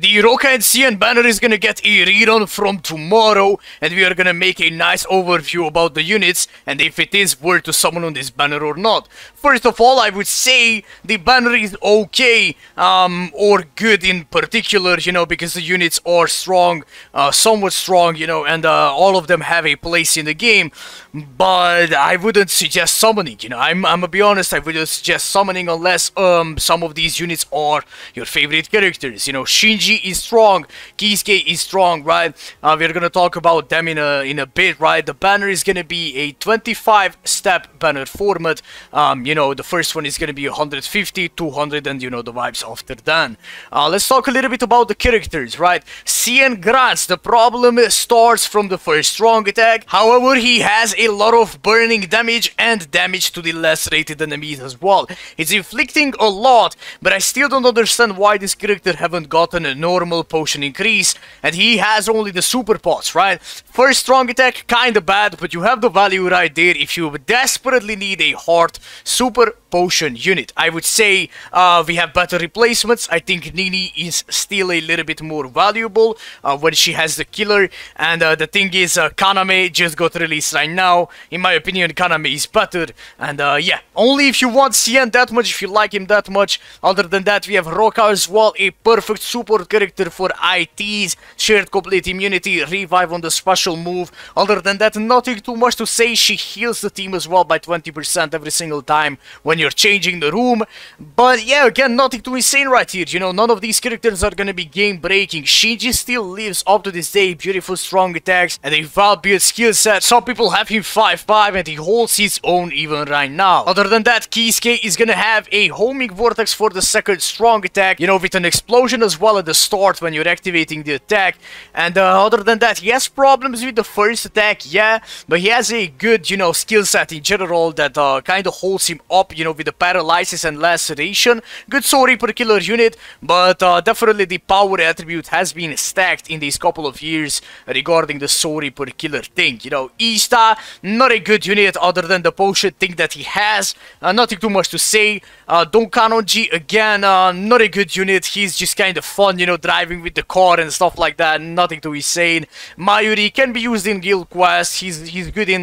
The Roka and Cien banner is gonna get a rerun from tomorrow, and we are gonna make a nice overview about the units and if it is worth to summon on this banner or not. First of all, I would say the banner is okay, or good in particular, you know, because the units are strong, somewhat strong, you know, and all of them have a place in the game, but I wouldn't suggest summoning, you know. I'm gonna be honest, I wouldn't suggest summoning unless some of these units are your favorite characters, you know. Shinji is strong, Kisuke is strong, right? We're gonna talk about them in a bit, right? The banner is gonna be a 25-step banner format. You know, the first one is gonna be 150, 200, and you know the vibes after that. Let's talk a little bit about the characters, right? Cien Graz, the problem starts from the first strong attack. However, he has a lot of burning damage and damage to the less rated enemies as well. It's inflicting a lot, but I still don't understand why this character haven't gotten a normal potion increase, and he has only the super pots, right? First strong attack, kinda bad, but you have the value right there if you desperately need a hard super potion unit. I would say we have better replacements. I think Nini is still a little bit more valuable when she has the killer, and the thing is Kaname just got released right now. In my opinion, Kaname is better, and yeah, only if you want Cien that much, if you like him that much. Other than that, we have Roka as well, a perfect support character for ITs, shared complete immunity, revive on the special move. Other than that, nothing too much to say. She heals the team as well by 20% every single time when you're changing the room. But yeah, again, nothing too insane right here, you know. None of these characters are gonna be game breaking. Shinji still lives up to this day, beautiful strong attacks and a wild build skill set. Some people have him 5-5 and he holds his own even right now. Other than that, Kisuke is gonna have a homing vortex for the second strong attack, you know, with an explosion as well at the start when you're activating the attack. And other than that, he has problems with the first attack, yeah, but he has a good, you know, skill set in general that kind of holds him up, you know, with the paralysis and laceration. Good story per killer unit, but definitely the power attribute has been stacked in these couple of years regarding the story per killer thing, you know. Ista, not a good unit other than the potion thing that he has, nothing too much to say. Donkanonji, again, not a good unit. He's just kind of fun, you know, driving with the car and stuff like that, nothing too insane. Mayuri can be used in guild quests. He's good in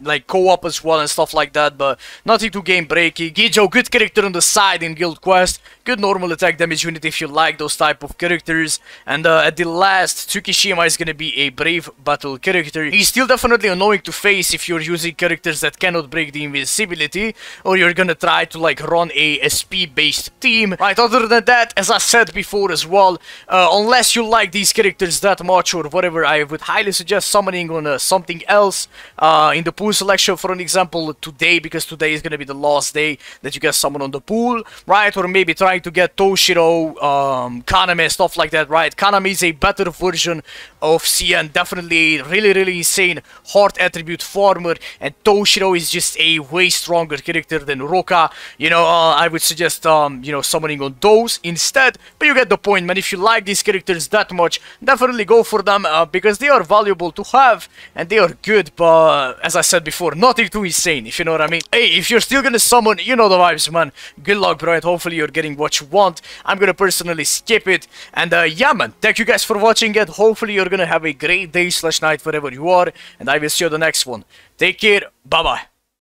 like co-op as well and stuff like that, but nothing too game breaky. Gijo, good character on the side in guild quest, good normal attack damage unit if you like those type of characters. And at the last, Tsukishima is gonna be a brave battle character. He's still definitely annoying to face if you're using characters that cannot break the invincibility, or you're gonna try to like run a SP based team, right? Other than that, as I said before as well, unless you like these characters that much or whatever, I would highly suggest summoning on something else in the pool selection. For an example, today, because today is gonna be the last day that you can summon on the pool, right? Or maybe trying to get Toshiro, Kaname, stuff like that, right? Kaname is a better version of Cien, definitely really insane hard attribute farmer, and Toshiro is just a way stronger character than Roka, you know. I would suggest you know, summoning on those instead, but you get the point, man. If you like these characters that much, definitely go for them, because they are valuable to have and they are good, but as I said before, nothing too insane, if you know what I mean. Hey, if you're still gonna summon, you know the vibes, man. Good luck, bro, and hopefully you're getting what you want. I'm gonna personally skip it, and yeah, man, thank you guys for watching it. Hopefully you're gonna have a great day/night wherever you are, and I will see you on the next one. Take care, bye bye.